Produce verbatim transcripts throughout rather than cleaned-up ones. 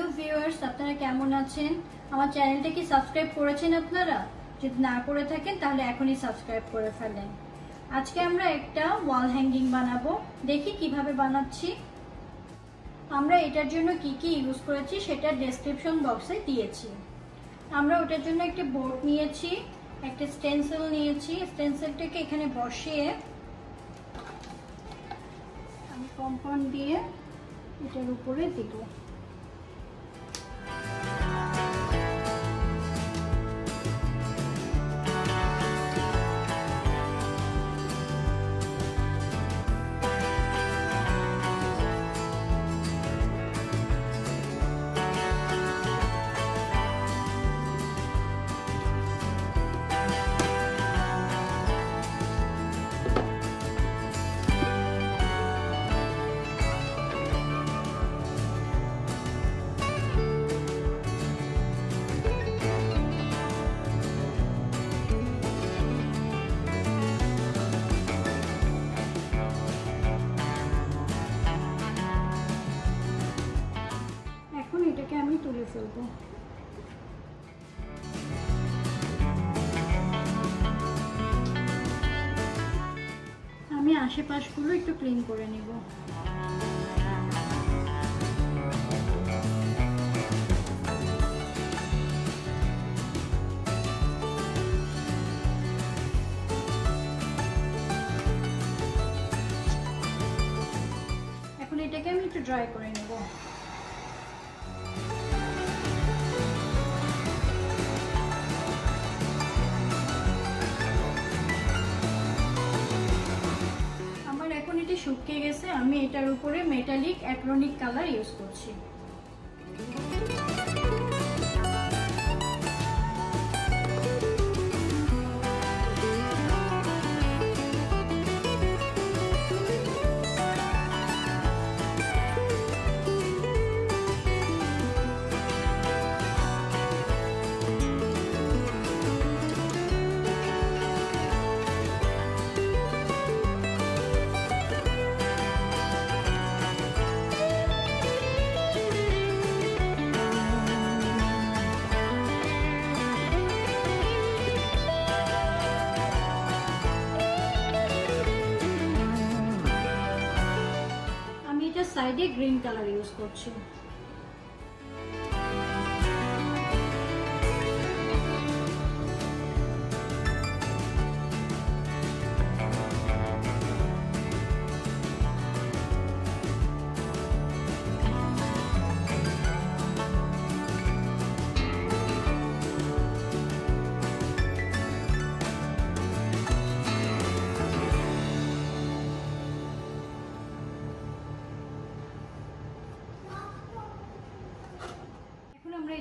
hello viewers আপনারা কেমন আছেন আমার চ্যানেলটাকে সাবস্ক্রাইব করেছেন আপনারা যদি না করে থাকেন তাহলে এখনই সাবস্ক্রাইব করে ফেলেন আজকে আমরা একটা ওয়াল হ্যাঙ্গিং বানাবো দেখি কিভাবে বানাচ্ছি আমরা এটার জন্য কি কি ইউজ করেছি সেটা ডেসক্রিপশন বক্সে দিয়েছি আমরা ওটার জন্য একটা বোর্ড নিয়েছি একটা স্টেনসিল নিয়েছি স্টেনসিলটাকে এখানে বসিয়ে আমি কম্পাউন্ড দিয়ে এটার উপরে দিব তুলে ফেলবো আমি আশেপাশগুলো একটু ক্লিন করে নিব এখন এটাকে আমি একটু ড্রাই করে নেব শুকিয়ে গেছে আমি এটার উপরে মেটালিক অ্যাক্রিলিক কালার ইউজ করছি साइडে ग्रीन कलर यूज করছি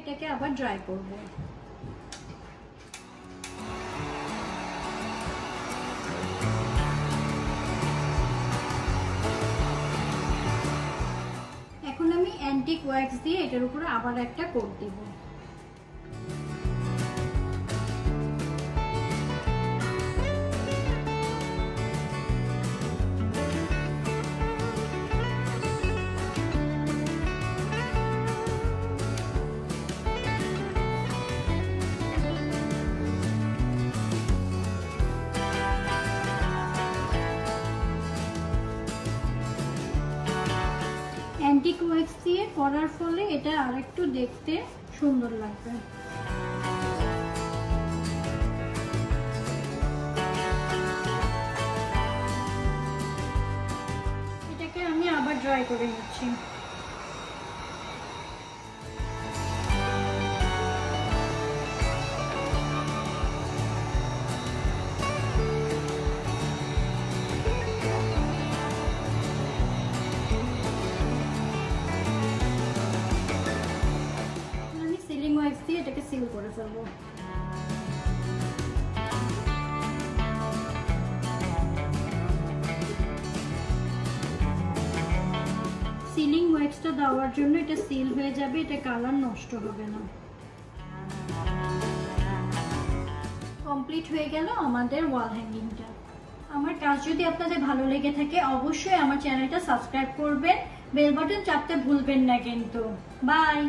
এটাকে আবার ড্রাই করব এখন আমি অ্যান্টিক ওয়াক্স দিয়ে এটার উপরে আবার একটা কোট দেব অ্যান্টিক ওয়াক্স দিয়ে করার ফলে এটা আরেকটু দেখতে সুন্দর লাগবে এটাকে আমি আবার ড্রাই করে নিচ্ছি এটাকে সিল করে ফেলবো সিলিং ওয়াক্সটা দেওয়ার জন্য এটা সিল হয়ে যাবে এটা কালার নষ্ট হবে না কমপ্লিট হয়ে গেল আমাদের ওয়াল হ্যাঙ্গিংটা আমার কাজ যদি আপনাদের ভালো লেগে থাকে অবশ্যই আমার চ্যানেলটা সাবস্ক্রাইব করবেন বেল বাটন চাপতে ভুলবেন না কিন্তু বাই